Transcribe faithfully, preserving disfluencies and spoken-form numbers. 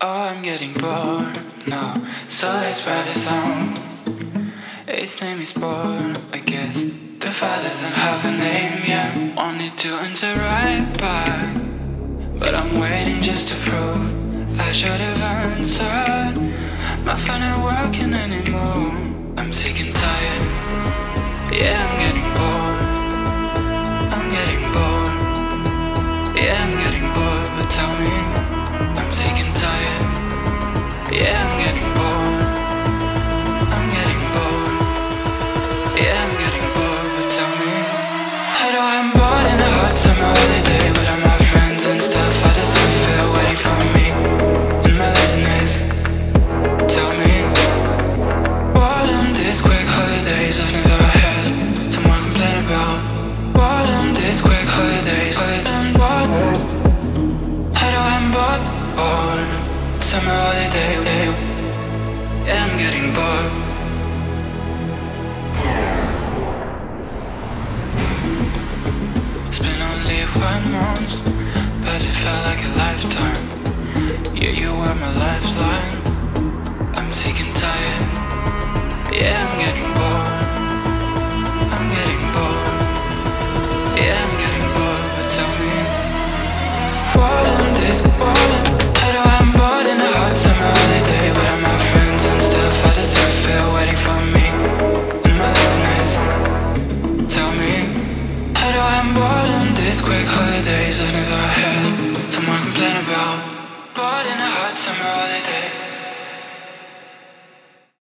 I'm getting bored now, so let's write a song. Its name is bored, I guess. The file doesn't have a name yet. Wanted to answer right back, but I'm waiting just to prove I should have answered. My phone ain't working anymore. I'm sick and tired. Yeah, I'm getting bored. I'm getting bored. Yeah, I'm getting bored, but tell me. I'm sick and tired. Yeah, I'm getting bored. I'm getting bored. Yeah, I'm getting bored, but tell me. I know I'm bored in a hot summer holiday, but I'm my friends and stuff. I just don't feel waiting for me in my laziness. Tell me, bored in these quick holidays I've never had someone complain about. Bored in these quick holidays, holidays I'm bored. Bored, summer holiday, yeah, I'm getting bored. It's been on leave one month, but it felt like a lifetime. Yeah, you were my lifeline. I'm sick and tired. Yeah, I'm getting bored. I'm getting bored. Yeah, I'm getting bored, but tell me. Bored on this, bored. Quick holidays I've never had.